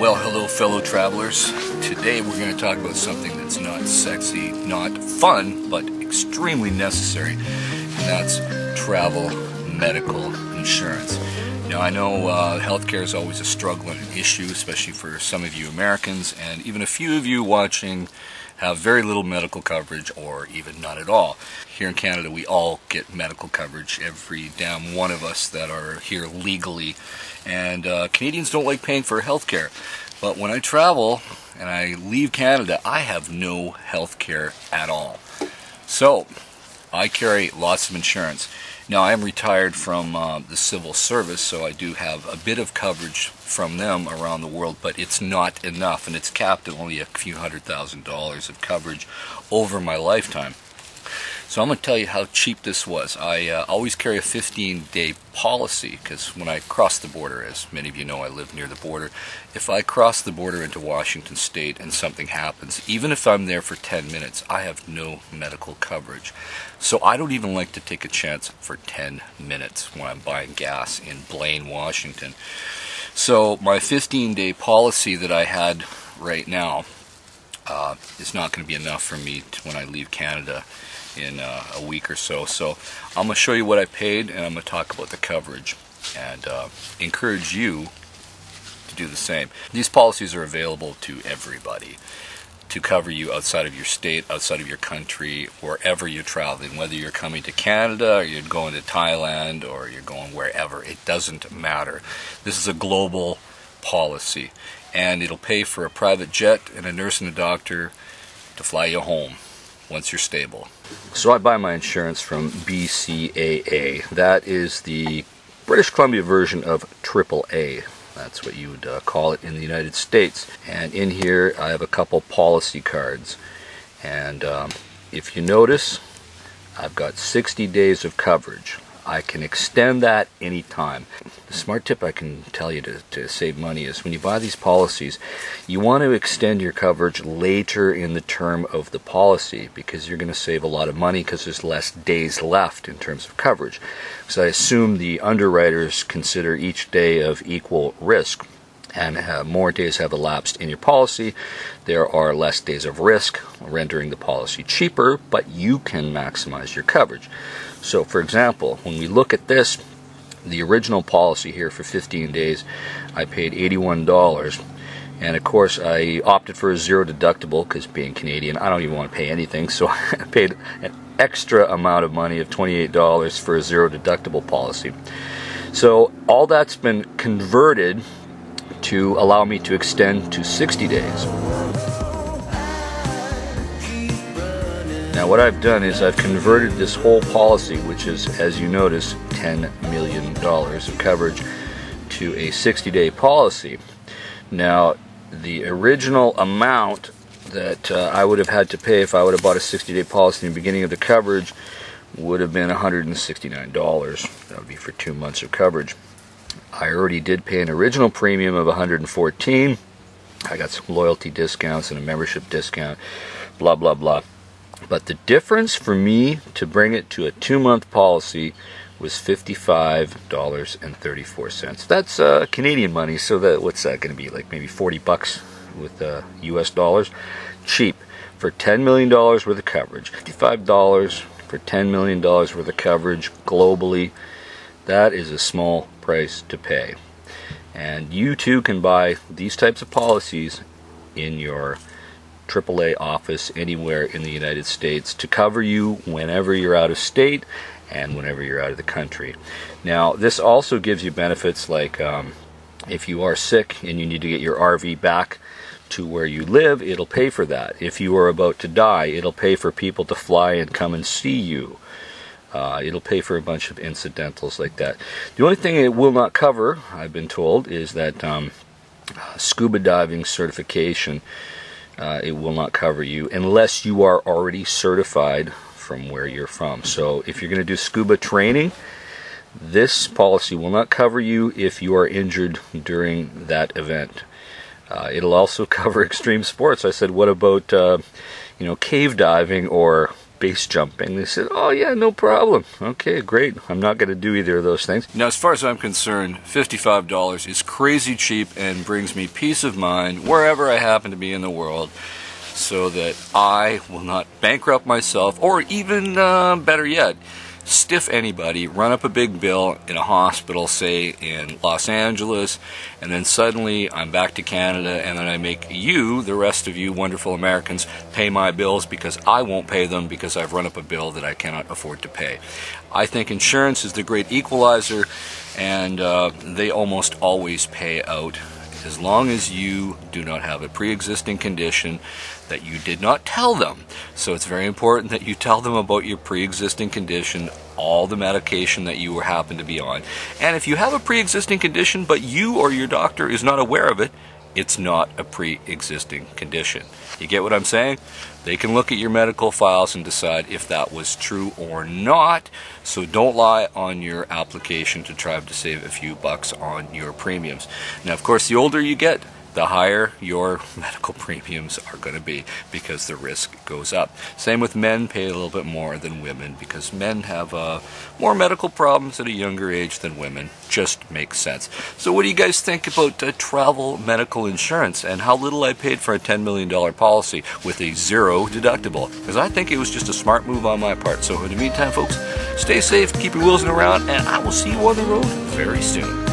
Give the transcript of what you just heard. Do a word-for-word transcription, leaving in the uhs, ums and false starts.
Well, hello fellow travelers. Today we're going to talk about something that's not sexy, not fun, but extremely necessary, and that's travel medical insurance. Now I know uh, healthcare is always a struggle and an issue, especially for some of you Americans, and even a few of you watching have very little medical coverage or even none at all. Here in Canada we all get medical coverage, every damn one of us that are here legally, and uh, Canadians don't like paying for health care. But when I travel and I leave Canada, I have no health care at all. So I carry lots of insurance. Now I'm retired from uh, the civil service, so I do have a bit of coverage from them around the world, but it's not enough, and it's capped at only a few hundred thousand dollars of coverage over my lifetime. So I'm going to tell you how cheap this was. I uh, always carry a fifteen day policy, because when I cross the border, as many of you know, I live near the border. If I cross the border into Washington State and something happens, even if I'm there for ten minutes, I have no medical coverage. So I don't even like to take a chance for ten minutes when I'm buying gas in Blaine, Washington. So my fifteen day policy that I had right now uh, is not going to be enough for me to, when I leave Canada in uh, a week or so. So I'm going to show you what I paid, and I'm going to talk about the coverage, and uh, encourage you to do the same. These policies are available to everybody to cover you outside of your state, outside of your country, wherever you're traveling, whether you're coming to Canada or you're going to Thailand or you're going wherever. It doesn't matter. This is a global policy, and it'll pay for a private jet and a nurse and a doctor to fly you home once you're stable. So I buy my insurance from B C A A. That is the British Columbia version of triple A. That's what you would uh, call it in the United States. And in here I have a couple policy cards. And um, if you notice, I've got sixty days of coverage. I can extend that anytime. The smart tip I can tell you to, to save money is when you buy these policies, you want to extend your coverage later in the term of the policy, because you're going to save a lot of money because there's less days left in terms of coverage. So I assume the underwriters consider each day of equal risk, and uh, more days have elapsed in your policy. There are less days of risk, rendering the policy cheaper, but you can maximize your coverage. So for example, when we look at this, the original policy here for fifteen days, I paid eighty-one dollars, and of course I opted for a zero deductible because being Canadian I don't even want to pay anything, so I paid an extra amount of money of twenty-eight dollars for a zero deductible policy. So all that's been converted to allow me to extend to sixty days. Now what I've done is I've converted this whole policy, which is, as you notice, ten million dollars of coverage, to a sixty day policy. Now the original amount that uh, I would have had to pay if I would have bought a sixty day policy in the beginning of the coverage would have been one hundred sixty-nine dollars. That would be for two months of coverage. I already did pay an original premium of one hundred fourteen dollars. I got some loyalty discounts and a membership discount, blah blah blah. But the difference for me to bring it to a two-month policy was fifty-five dollars and thirty-four cents. That's uh, Canadian money, so that what's that going to be, like maybe forty bucks with uh, U S dollars? Cheap for ten million dollars worth of coverage. fifty-five dollars for ten million dollars worth of coverage globally. That is a small price to pay. And you too can buy these types of policies in your triple A office anywhere in the United States to cover you whenever you're out of state and whenever you're out of the country. Now this also gives you benefits like um, if you are sick and you need to get your R V back to where you live, it'll pay for that. If you are about to die, it'll pay for people to fly and come and see you. Uh, it'll pay for a bunch of incidentals like that. The only thing it will not cover, I've been told, is that um, scuba diving certification. Uh, it will not cover you unless you are already certified from where you're from. So if you're going to do scuba training, this policy will not cover you if you are injured during that event. Uh, it'll also cover extreme sports. I said, what about uh, you know, cave diving or base jumping. They said, oh yeah, no problem. Okay, great. I'm not going to do either of those things. Now, as far as I'm concerned, fifty-five dollars is crazy cheap and brings me peace of mind wherever I happen to be in the world, so that I will not bankrupt myself, or even uh, better yet, stiff anybody, run up a big bill in a hospital, say in Los Angeles, and then suddenly I'm back to Canada, and then I make you, the rest of you wonderful Americans, pay my bills because I won't pay them because I've run up a bill that I cannot afford to pay. I think insurance is the great equalizer, and uh, they almost always pay out, as long as you do not have a pre-existing condition that you did not tell them. So it's very important that you tell them about your pre-existing condition, all the medication that you happen to be on. And if you have a pre-existing condition but you or your doctor is not aware of it, it's not a pre-existing condition. You get what I'm saying? They can look at your medical files and decide if that was true or not. So don't lie on your application to try to save a few bucks on your premiums. Now, of course, the older you get, the higher your medical premiums are going to be, because the risk goes up. Same with men, pay a little bit more than women, because men have uh, more medical problems at a younger age than women. Just makes sense. So what do you guys think about uh, travel medical insurance, and how little I paid for a ten million dollar policy with a zero deductible? Because I think it was just a smart move on my part. So in the meantime, folks, stay safe, keep your wheels in around, and I will see you on the road very soon.